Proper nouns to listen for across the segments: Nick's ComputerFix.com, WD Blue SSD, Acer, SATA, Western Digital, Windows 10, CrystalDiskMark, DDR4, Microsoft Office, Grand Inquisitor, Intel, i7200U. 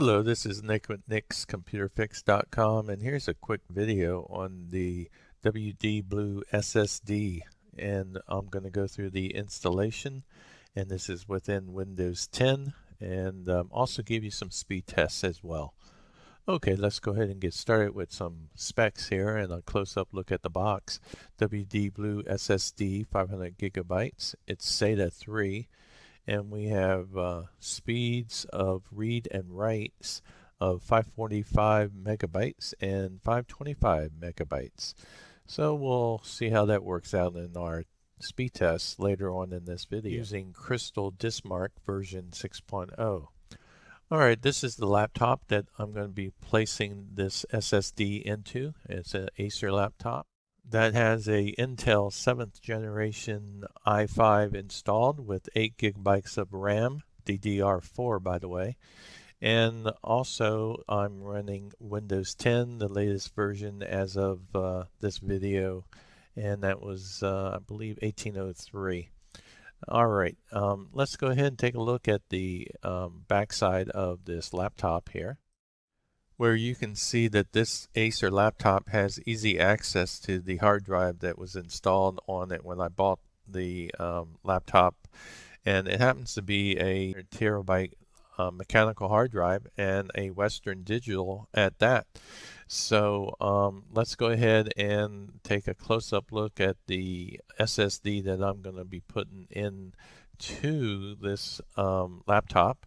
Hello, this is Nick with Nick's ComputerFix.com, and here's a quick video on the WD Blue SSD, and I'm going to go through the installation, and this is within Windows 10, and also give you some speed tests as well. Okay, let's go ahead and get started with some specs here and a close-up look at the box. WD Blue SSD, 500 gigabytes. It's SATA 3. And we have speeds of read and writes of 545 megabytes and 525 megabytes. So we'll see how that works out in our speed test later on in this video using CrystalDiskMark version 6.0. All right, this is the laptop that I'm going to be placing this SSD into. It's an Acer laptop that has a Intel 7th generation i5 installed with 8 gigabytes of RAM, DDR4 by the way, and also I'm running Windows 10, the latest version as of this video, and that was I believe 1803. Alright, let's go ahead and take a look at the backside of this laptop here, where you can see that this Acer laptop has easy access to the hard drive that was installed on it when I bought the laptop. And it happens to be a terabyte mechanical hard drive, and a Western Digital at that. So let's go ahead and take a close-up look at the SSD that I'm going to be putting in to this laptop.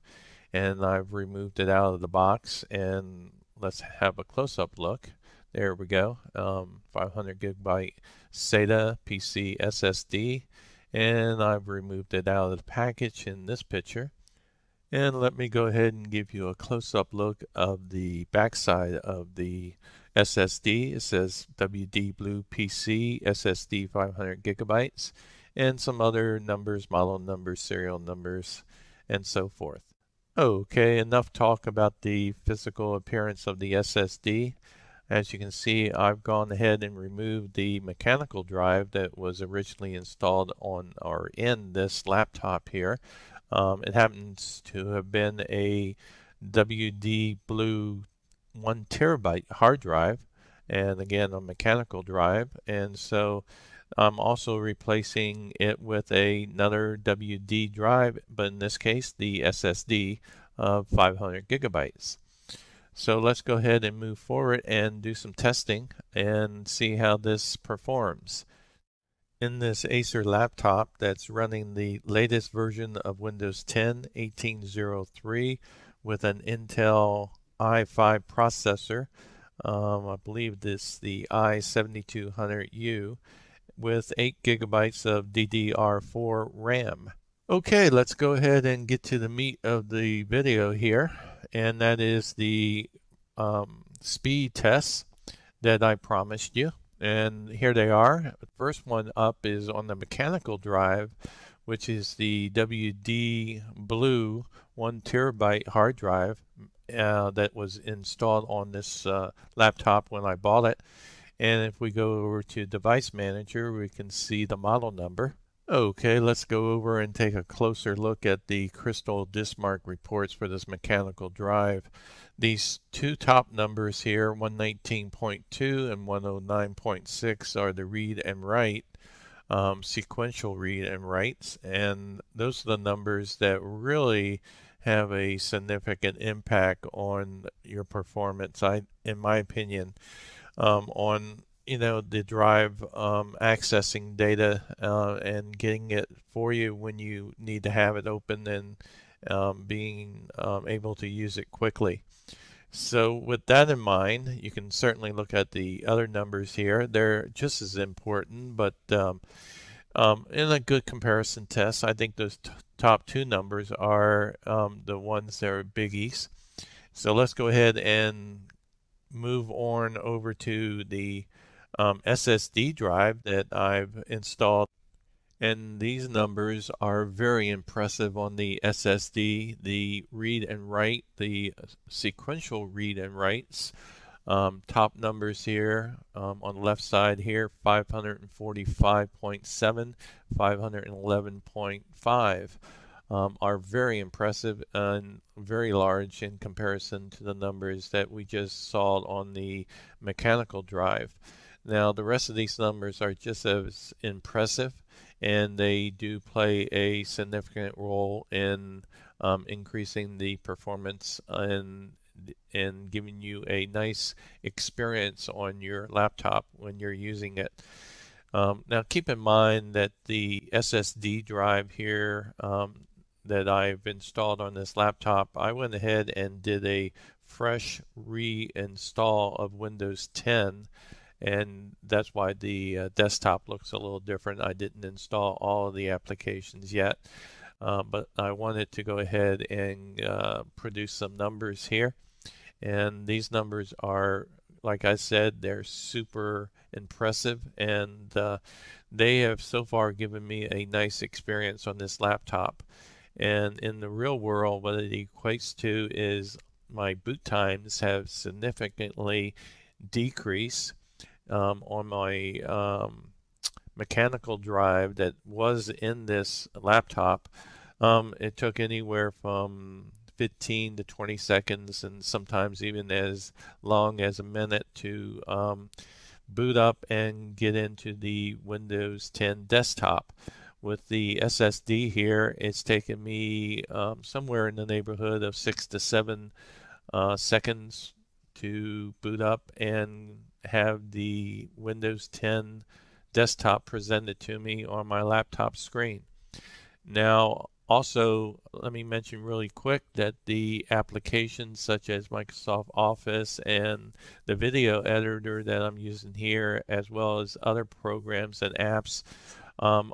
And I've removed it out of the box, and let's have a close-up look. There we go. 500 gigabyte SATA PC SSD, and I've removed it out of the package in this picture. And let me go ahead and give you a close-up look of the backside of the SSD. It says WD Blue PC SSD 500 gigabytes, and some other numbers, model numbers, serial numbers, and so forth. Okay, enough talk about the physical appearance of the SSD. As you can see, I've gone ahead and removed the mechanical drive that was originally installed on or in this laptop here. It happens to have been a WD Blue 1 terabyte hard drive, and again a mechanical drive, and so I'm also replacing it with another WD drive, but in this case the SSD of 500 gigabytes. So let's go ahead and move forward and do some testing and see how this performs. In this Acer laptop that's running the latest version of Windows 10, 1803, with an Intel i5 processor, I believe this the i7200U, with 8 gigabytes of DDR4 RAM. Okay, let's go ahead and get to the meat of the video here, and that is the speed tests that I promised you, and here they are. The first one up is on the mechanical drive, which is the WD Blue 1 terabyte hard drive that was installed on this laptop when I bought it. And if we go over to Device Manager, we can see the model number. Okay, let's go over and take a closer look at the CrystalDiskMark reports for this mechanical drive. These two top numbers here, 119.2 and 109.6, are the read and write, sequential read and writes. And those are the numbers that really have a significant impact on your performance, in my opinion. On the drive accessing data and getting it for you when you need to have it open, and being able to use it quickly. So with that in mind, you can certainly look at the other numbers here. They're just as important, but in a good comparison test, I think those top two numbers are the ones that are biggies. So let's go ahead and move on over to the SSD drive that I've installed, and these numbers are very impressive on the SSD. The read and write, the sequential read and writes, top numbers here on the left side here, 545.7, 511.5. are very impressive and very large in comparison to the numbers that we just saw on the mechanical drive. Now, the rest of these numbers are just as impressive, and they do play a significant role in increasing the performance and giving you a nice experience on your laptop when you're using it. Now, keep in mind that the SSD drive here that I've installed on this laptop, I went ahead and did a fresh reinstall of Windows 10, and that's why the desktop looks a little different. I didn't install all of the applications yet, but I wanted to go ahead and produce some numbers here, and these numbers are, like I said, they're super impressive, and they have so far given me a nice experience on this laptop. And in the real world, what it equates to is my boot times have significantly decreased on my mechanical drive that was in this laptop. It took anywhere from 15 to 20 seconds, and sometimes even as long as a minute, to boot up and get into the Windows 10 desktop. With the SSD here, it's taken me somewhere in the neighborhood of 6 to 7 seconds to boot up and have the Windows 10 desktop presented to me on my laptop screen. Now, also, let me mention really quick that the applications such as Microsoft Office and the video editor that I'm using here, as well as other programs and apps,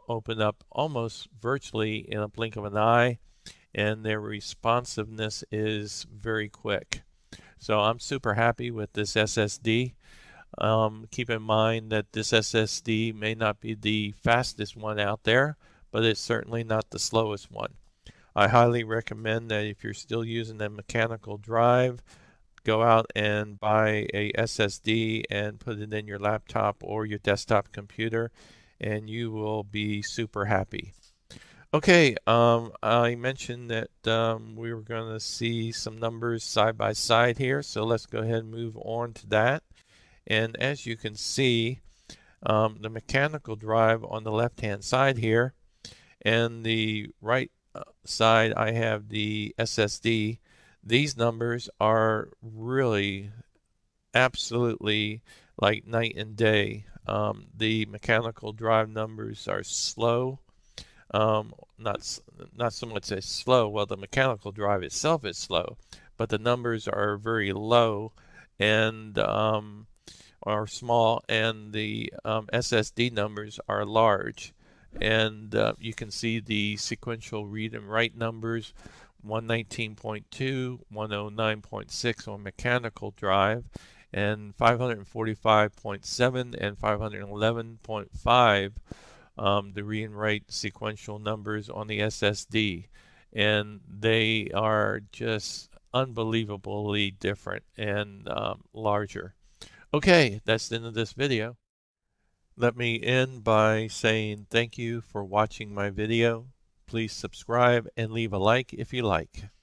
open up almost virtually in a blink of an eye, and their responsiveness is very quick. So I'm super happy with this SSD. Keep in mind that this SSD may not be the fastest one out there, but it's certainly not the slowest one. I highly recommend that if you're still using a mechanical drive, go out and buy a SSD and put it in your laptop or your desktop computer, and you will be super happy. Okay, I mentioned that we were going to see some numbers side by side here, so let's go ahead and move on to that. And as you can see, the mechanical drive on the left-hand side here, and the right side I have the SSD. These numbers are really absolutely like night and day. The mechanical drive numbers are slow, not so much as slow, well, the mechanical drive itself is slow, but the numbers are very low and are small, and the SSD numbers are large. And you can see the sequential read and write numbers, 119.2, 109.6 on mechanical drive, and 545.7 and 511.5, the read and write sequential numbers on the SSD. And they are just unbelievably different and larger. Okay, that's the end of this video. Let me end by saying thank you for watching my video. Please subscribe and leave a like if you like.